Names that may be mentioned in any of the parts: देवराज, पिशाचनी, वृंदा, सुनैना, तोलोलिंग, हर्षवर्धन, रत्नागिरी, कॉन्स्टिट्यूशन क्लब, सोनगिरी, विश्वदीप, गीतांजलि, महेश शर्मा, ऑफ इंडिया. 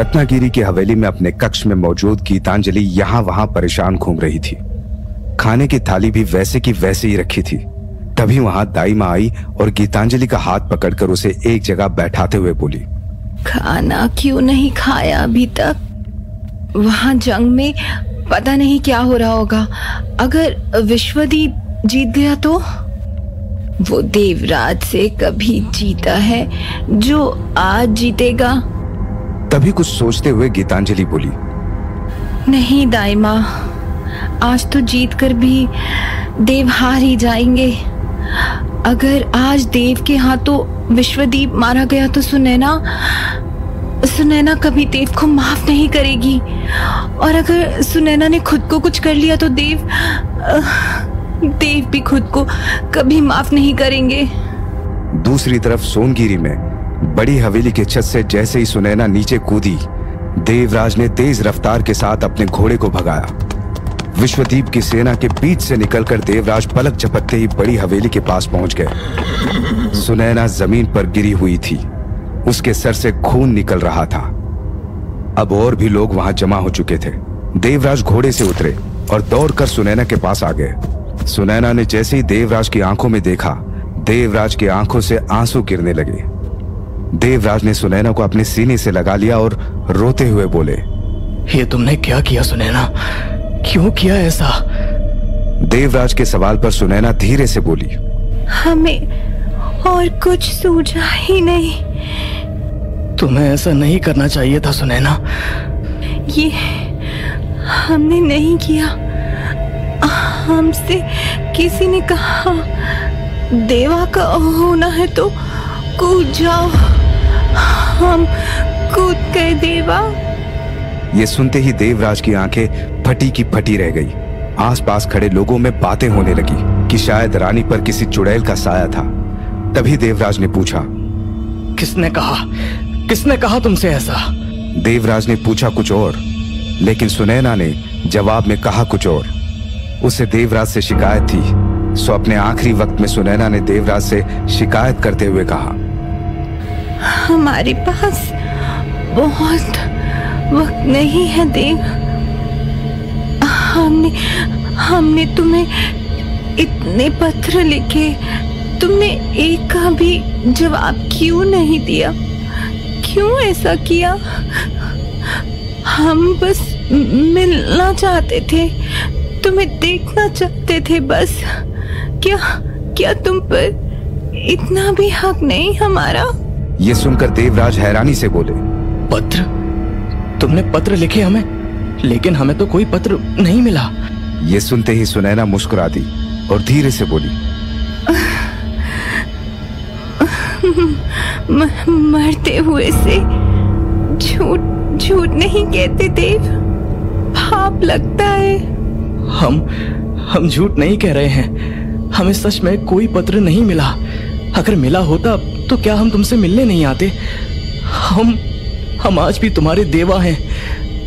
रत्नागिरी की हवेली में अपने कक्ष में मौजूद गीतांजलि यहाँ वहां परेशान घूम रही थी। खाने की थाली भी वैसे की वैसे ही रखी थी। तभी वहां दाई माँ आई और गीतांजलि का हाथ पकड़कर उसे एक जगह बैठाते हुए बोली, खाना क्यों नहीं खाया अभी तक? वहां जंग में पता नहीं क्या हो रहा होगा। अगर विश्वदीप जीत गया तो? वो देवराज से कभी जीता है, जो आज जीतेगा? तभी कुछ सोचते हुए गीतांजलि बोली, नहीं दाई माँ, आज तो जीत कर भी देव हार ही जाएंगे। अगर आज देव के हाथों विश्वदीप मारा गया तो सुनैना कभी देव को माफ नहीं करेगी, और अगर सुनैना ने खुद को कुछ कर लिया तो देव भी खुद को कभी माफ नहीं करेंगे। दूसरी तरफ सोनगिरी में बड़ी हवेली के छत से जैसे ही सुनैना नीचे कूदी, देवराज ने तेज रफ्तार के साथ अपने घोड़े को भगाया। विश्वदीप की सेना के बीच से निकलकर देवराज पलक झपकते ही बड़ी हवेली के पास पहुंच गए। सुनैना जमीन पर गिरी हुई थी, उसके सर से खून निकल रहा था। अब और भी लोग वहां जमा हो चुके थे। देवराज घोड़े से उतरे और दौड़कर सुनैना के पास आ गए। सुनैना ने जैसे ही देवराज की आंखों में देखा, देवराज की आंखों से आंसू गिरने लगे। देवराज ने सुनैना को अपने सीने से लगा लिया और रोते हुए बोले, ये तुमने क्या किया सुनैना, क्यों किया ऐसा? देवराज के सवाल पर सुनैना धीरे से बोली, हमें और कुछ सूझा ही नहीं। तुम्हें ऐसा नहीं करना चाहिए था सुनैना। ये हमने नहीं किया, हमसे किसी ने कहा देवा का होना है तो कूद जाओ, हम कूद गए देवा। ये सुनते ही देवराज की आंखें फटी की फटी रह गई। आसपास खड़े लोगों में बातें होने लगी कि शायद रानी पर किसी चुड़ैल का साया था। तभी देवराज ने पूछा, किसने कहा तुमसे ऐसा? देवराज ने पूछा कुछ और, लेकिन सुनैना ने जवाब में कहा कुछ और। उसे देवराज से शिकायत थी, सो अपने आखिरी वक्त में सुनैना ने देवराज से शिकायत करते हुए कहा, हमारे पास बहुत वक्त नहीं है देव, हमने तुम्हें इतने पत्र लिखे, तुमने एक का भी जवाब क्यों नहीं दिया? क्यों ऐसा किया? हम बस मिलना चाहते थे, तुम्हें देखना चाहते थे बस। क्या तुम पर इतना भी हक नहीं हमारा? ये सुनकर देवराज हैरानी से बोले, पत्र? तुमने पत्र लिखे हमें, लेकिन हमें तो कोई पत्र नहीं मिला। ये सुनते ही सुनैना मुस्कुरा दी और धीरे से बोली, मरते हुए से झूठ नहीं कहते देव, पाप लगता है। हम झूठ नहीं कह रहे हैं, हमें सच में कोई पत्र नहीं मिला। अगर मिला होता तो क्या हम तुमसे मिलने नहीं आते? हम आज भी तुम्हारे देवा हैं,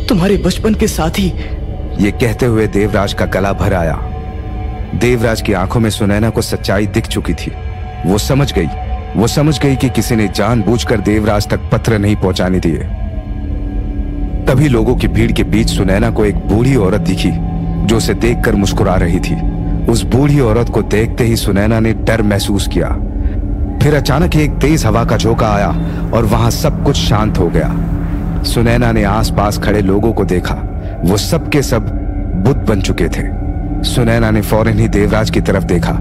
तुम्हारे बचपन के साथी। ये कहते हुए देवराज का गला भर आया। देवराज की आंखों में सुनैना को सच्चाई दिख चुकी थी। वो समझ गई कि किसी ने जानबूझकर देवराज तक पत्र नहीं पहुंचाने दिए। तभी लोगों की भीड़ के बीच सुनैना को एक बूढ़ी औरत दिखी, जो उसे देखकर मुस्कुरा रही थी। उस बूढ़ी औरत को देखते ही सुनैना ने डर महसूस किया। फिर अचानक एक तेज हवा का झोंका आया और वहां सब कुछ शांत हो गया। सुनैना ने आसपास खड़े लोगों को देखा, वो सब के सब बुत बन चुके थे। सुनैना ने फौरन ही देवराज की तरफ देखा।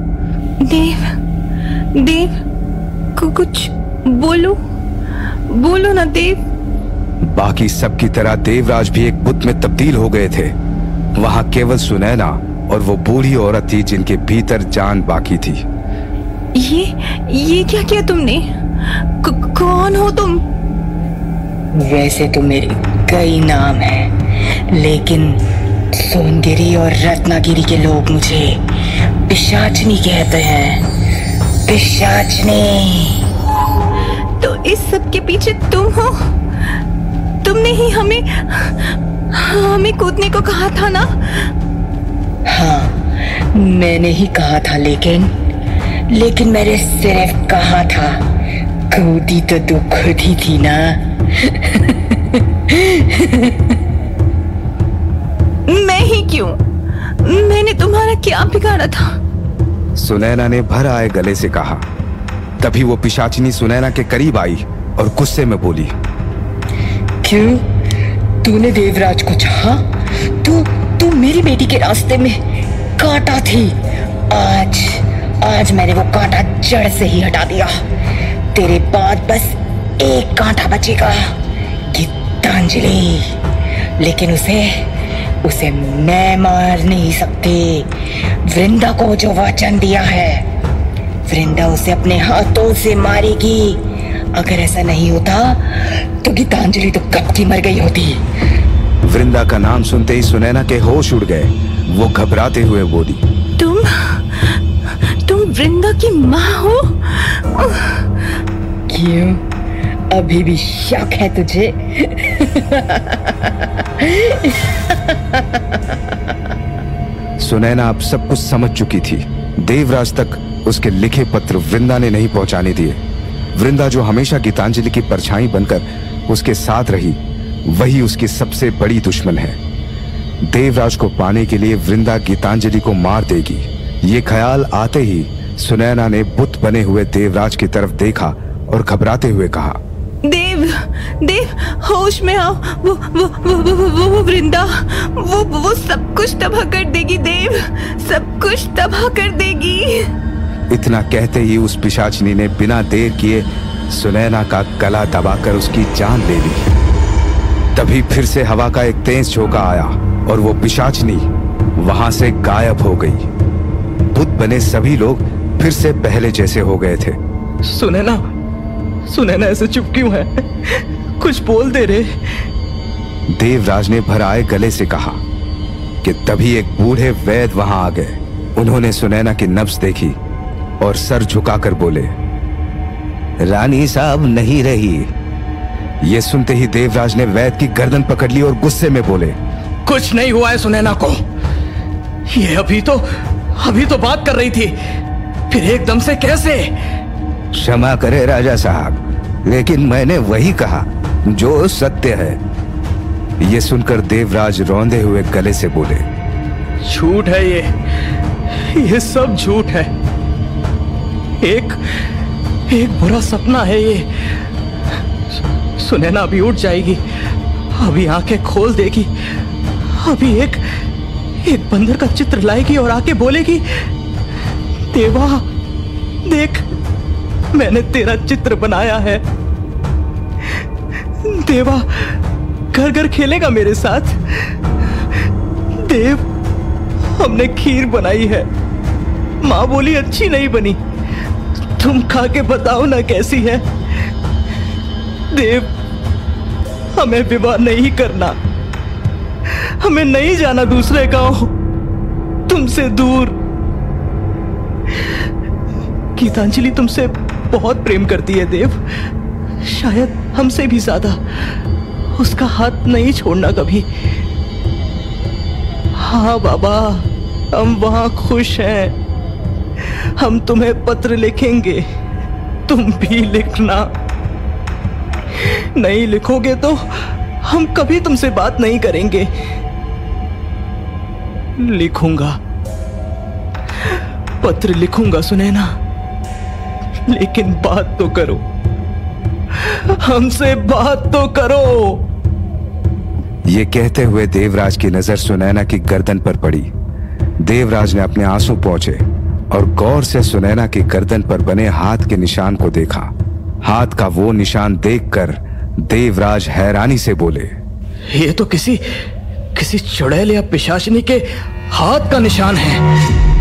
देव को कुछ बोलो ना देव। बाकी सब की तरह देवराज भी एक बुत में तब्दील हो गए थे। वहां केवल सुनैना और वो बूढ़ी औरत थी जिनके भीतर जान बाकी थी। ये क्या किया तुमने? कौन हो तुम? वैसे तो मेरे कई नाम हैं, लेकिन सोनगिरी और रत्नागिरी के लोग मुझे पिशाचनी कहते हैं। पिशाचनी। तो इस सब के पीछे तुम हो? तुमने ही हमें कूदने को कहा था ना? हाँ, मैंने ही कहा था, लेकिन मैंने सिर्फ कहा था, कूदी तो खुद ही थी ना। मैं ही क्यों, मैंने तुम्हारा क्या बिगाड़ा था? सुनैना ने भर आए गले से कहा। तभी वो पिशाचिनी सुनैना के करीब आई और गुस्से में बोली, क्यों तूने देवराज को चाहा? तू मेरी बेटी के रास्ते में काटा थी। आज मैंने वो कांटा जड़ से ही हटा दिया। तेरे बाद बस एक कांटा बचेगा, गीतांजलि। लेकिन उसे मैं मार नहीं सकती। वृंदा को जो वचन दिया है, वृंदा उसे अपने हाथों से मारेगी। अगर ऐसा नहीं होता तो गीतांजलि तो कब की मर गई होती। वृंदा का नाम सुनते ही सुनैना के होश उड़ गए। वो घबराते हुए बोली, तुम वृंदा की माँ हो? क्यों, अभी भी शक है तुझे? सुनैना अब सब कुछ समझ चुकी थी। देवराज तक उसके लिखे पत्र वृंदा ने नहीं पहुंचाने दिए। वृंदा जो हमेशा गीतांजलि की परछाई बनकर उसके साथ रही, वही उसकी सबसे बड़ी दुश्मन है। देवराज को पाने के लिए वृंदा गीतांजलि को मार देगी। ये ख्याल आते ही सुनैना ने बुत बने हुए देवराज की तरफ देखा और घबराते हुए कहा, देव होश में आओ। वो वृंदा वो सब कुछ तबाह कर देगी। देव सब कुछ तबाह कर देगी। इतना कहते ही उस पिशाचनी ने बिना देर किए सुनैना का गला दबाकर उसकी जान ले ली। तभी फिर से हवा का एक तेज झोंका आया और वो पिशाचनी वहां से गायब हो गई। बुत बने सभी लोग फिर से पहले जैसे हो गए थे। सुनैना ऐसे चुप क्यों है? कुछ बोल दे रे। देवराज ने भराए गले से कहा कि तभी एक बूढ़े वैद्य वहां आ गए। उन्होंने सुनैना की नब्ज देखी और सर झुकाकर बोले, रानी साहब नहीं रही। ये सुनते ही देवराज ने वैद्य की गर्दन पकड़ ली और गुस्से में बोले, कुछ नहीं हुआ है सुनैना को। ये अभी तो बात कर रही थी, फिर एकदम से कैसे? क्षमा करे राजा साहब, लेकिन मैंने वही कहा जो सत्य है। ये सुनकर देवराज रोंदे हुए गले से बोले, झूठ है ये सब झूठ है। एक बुरा सपना है ये। सुनैना अभी उठ जाएगी, अभी आंखें खोल देगी, अभी एक बंदर का चित्र लाएगी और आके बोलेगी, देवा देख मैंने तेरा चित्र बनाया है। देवा घर घर खेलेगा मेरे साथ। देव हमने खीर बनाई है, माँ बोली अच्छी नहीं बनी, तुम खा के बताओ ना कैसी है। देव हमें विवाह नहीं करना, हमें नहीं जाना दूसरे गांव, तुमसे दूर। गीतांजलि तुमसे बहुत प्रेम करती है देव, शायद हमसे भी ज्यादा। उसका हाथ नहीं छोड़ना कभी। हाँ बाबा, हम वहां खुश हैं। हम तुम्हें पत्र लिखेंगे, तुम भी लिखना। नहीं लिखोगे तो हम कभी तुमसे बात नहीं करेंगे। लिखूंगा, पत्र लिखूंगा सुनैना, लेकिन बात तो करो, हमसे बात तो करो। ये कहते हुए देवराज की नजर सुनैना की गर्दन पर पड़ी। देवराज ने अपने आंसू पोंछे और गौर से सुनैना की गर्दन पर बने हाथ के निशान को देखा। हाथ का वो निशान देखकर देवराज हैरानी से बोले, ये तो किसी चुड़ैल या पिशाचनी के हाथ का निशान है।